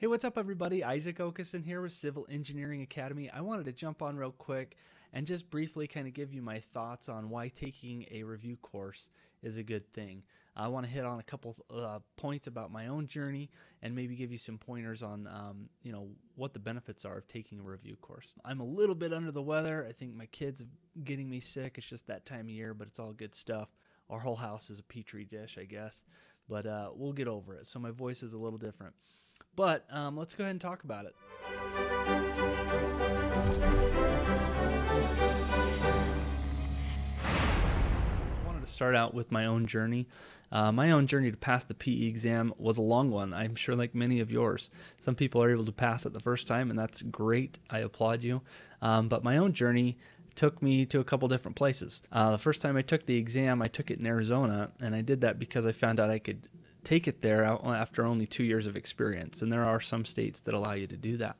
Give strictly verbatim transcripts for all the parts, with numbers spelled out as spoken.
Hey, what's up everybody? Isaac Okuson here with Civil Engineering Academy. I wanted to jump on real quick and just briefly kind of give you my thoughts on why taking a review course is a good thing. I want to hit on a couple uh, points about my own journey and maybe give you some pointers on um, you know, what the benefits are of taking a review course. I'm a little bit under the weather. I think my kids are getting me sick. It's just that time of year, but it's all good stuff. Our whole house is a petri dish, I guess, but uh, we'll get over it. So my voice is a little different. But um, let's go ahead and talk about it. I wanted to start out with my own journey. Uh, my own journey to pass the P E exam was a long one, I'm sure, like many of yours. Some people are able to pass it the first time, and that's great. I applaud you. Um, but my own journey took me to a couple different places. Uh, the first time I took the exam, I took it in Arizona, and I did that because I found out I could take it there after only two years of experience, and there are some states that allow you to do that.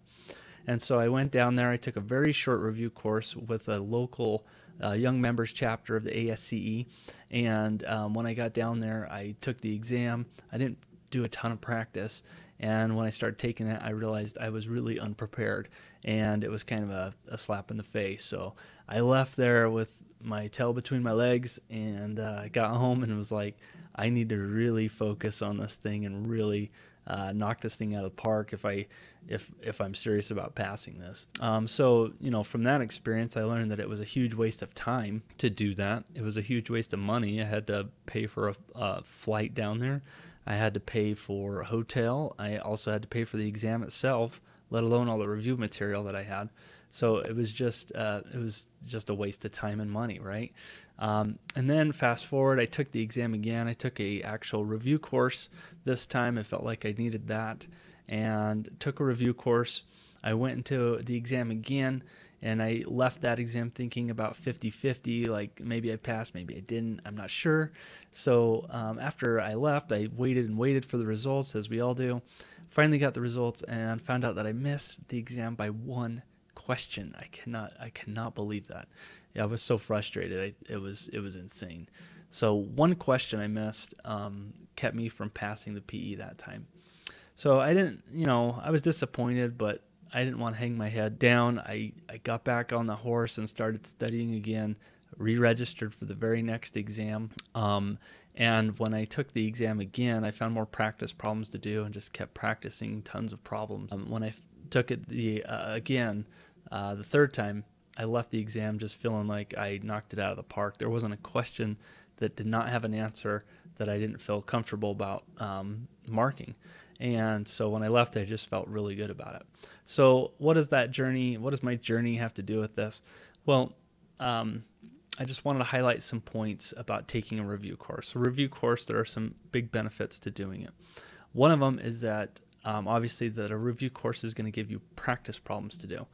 And so I went down there, I took a very short review course with a local uh, young members chapter of the A S C E, and um, when I got down there I took the exam. I didn't do a ton of practice, and when I started taking it I realized I was really unprepared, and it was kind of a, a slap in the face. So I left there with my tail between my legs, and I uh, got home and was like, I need to really focus on this thing and really uh, knock this thing out of the park if I if if I'm serious about passing this. Um, so you know, from that experience I learned that it was a huge waste of time to do that. It was a huge waste of money. I had to pay for a, a flight down there. I had to pay for a hotel. I also had to pay for the exam itself, let alone all the review material that I had. So it was just uh, it was just a waste of time and money, right? Um, and then fast forward, I took the exam again. I took a actual review course this time. I felt like I needed that, and took a review course. I went into the exam again, and I left that exam thinking about fifty fifty, like maybe I passed, maybe I didn't, I'm not sure. So um, after I left, I waited and waited for the results, as we all do. Finally got the results and found out that I missed the exam by one question. I cannot, I cannot believe that. Yeah, I was so frustrated. I, it was, it was insane. So one question I missed um, kept me from passing the P E that time. So I didn't, you know, I was disappointed, but I didn't want to hang my head down. I, I got back on the horse and started studying again, re-registered for the very next exam. Um, and when I took the exam again, I found more practice problems to do and just kept practicing tons of problems. Um, when I took it the uh, again, uh, the third time, I left the exam just feeling like I knocked it out of the park. There wasn't a question that did not have an answer that I didn't feel comfortable about um, marking. And so when I left, I just felt really good about it. So what does that journey, what does my journey have to do with this? Well, um, I just wanted to highlight some points about taking a review course. A review course, there are some big benefits to doing it. One of them is that um, obviously that a review course is going to give you practice problems to do.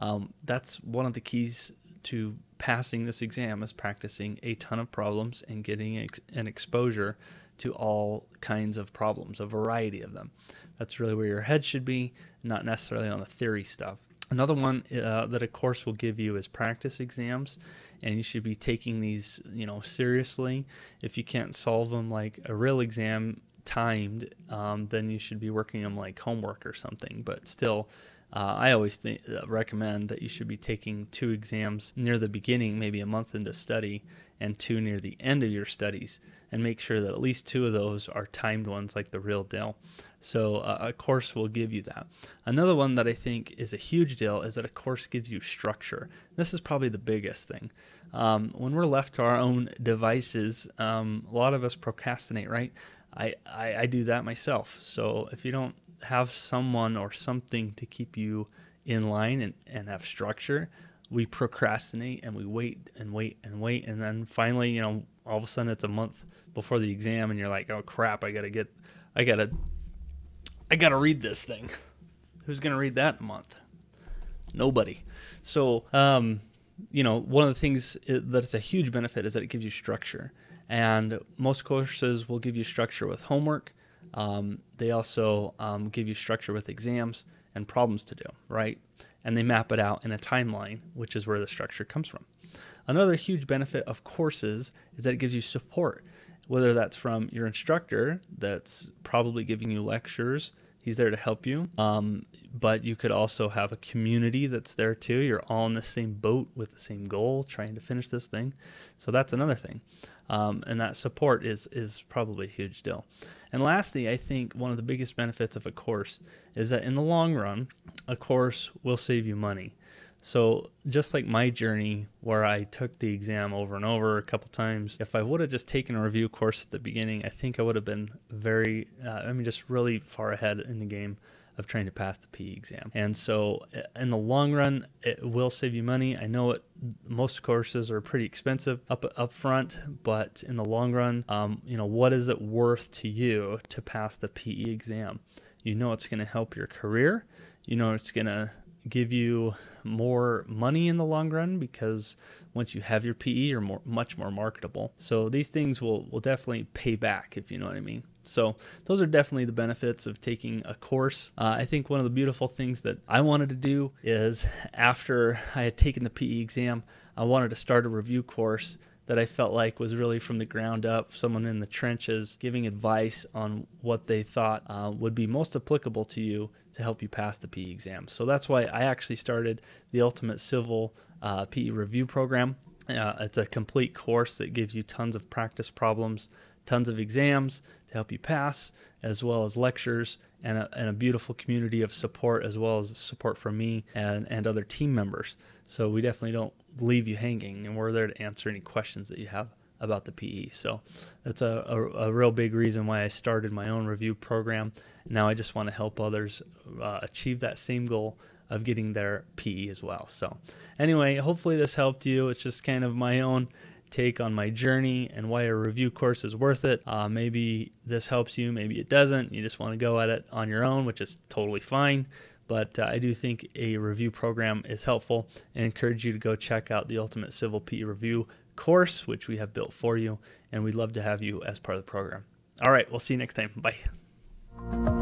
Um, that's one of the keys to passing this exam, is practicing a ton of problems and getting ex an exposure to all kinds of problems, a variety of them. That's really where your head should be, not necessarily on the theory stuff. Another one uh, that a course will give you is practice exams, and you should be taking these, you know, seriously. If you can't solve them like a real exam timed, um, then you should be working them like homework or something, but still, Uh, I always think, uh, recommend that you should be taking two exams near the beginning, maybe a month into study, and two near the end of your studies, and make sure that at least two of those are timed ones like the real deal. So uh, a course will give you that. Another one that I think is a huge deal is that a course gives you structure. This is probably the biggest thing. Um, when we're left to our own devices, um, a lot of us procrastinate, right? I, I, I do that myself. So if you don't have someone or something to keep you in line and, and have structure, we procrastinate and we wait and wait and wait, and then finally, you know, all of a sudden it's a month before the exam and you're like, oh crap, I gotta get I gotta I gotta read this thing. Who's gonna read that in a month? Nobody. So um you know, one of the things that it's a huge benefit is that it gives you structure, and most courses will give you structure with homework. Um, they also um, give you structure with exams and problems to do, right? And they map it out in a timeline, which is where the structure comes from. Another huge benefit of courses is that it gives you support, whether that's from your instructor that's probably giving you lectures. He's there to help you. Um, but you could also have a community that's there too. You're all in the same boat with the same goal, trying to finish this thing. So that's another thing. Um, and that support is, is probably a huge deal. And lastly, I think one of the biggest benefits of a course is that in the long run, a course will save you money. So just like my journey where I took the exam over and over a couple times, if I would have just taken a review course at the beginning, I think I would have been very, uh, I mean, just really far ahead in the game of trying to pass the P E exam. And so in the long run, it will save you money. I know it, most courses are pretty expensive up, up front, but in the long run, um, you know, what is it worth to you to pass the P E exam? You know it's gonna help your career. You know it's gonna give you more money in the long run, because once you have your P E, you're more, much more marketable. So these things will, will definitely pay back, if you know what I mean. So those are definitely the benefits of taking a course. Uh, I think one of the beautiful things that I wanted to do is, after I had taken the P E exam, I wanted to start a review course that I felt like was really from the ground up, someone in the trenches giving advice on what they thought uh, would be most applicable to you to help you pass the P E exam. So that's why I actually started the Ultimate Civil uh, P E Review Program. Uh, it's a complete course that gives you tons of practice problems, tons of exams to help you pass, as well as lectures and a, and a beautiful community of support, as well as support from me and, and other team members. So we definitely don't leave you hanging, and we're there to answer any questions that you have about the P E. So that's a, a, a real big reason why I started my own review program. Now I just want to help others uh, achieve that same goal of getting their P E as well. So anyway, hopefully this helped you. It's just kind of my own take on my journey and why a review course is worth it. Uh, maybe this helps you, maybe it doesn't. You just want to go at it on your own, which is totally fine. But uh, I do think a review program is helpful, and encourage you to go check out the Ultimate Civil P E Review course, which we have built for you, and we'd love to have you as part of the program. All right, we'll see you next time. Bye.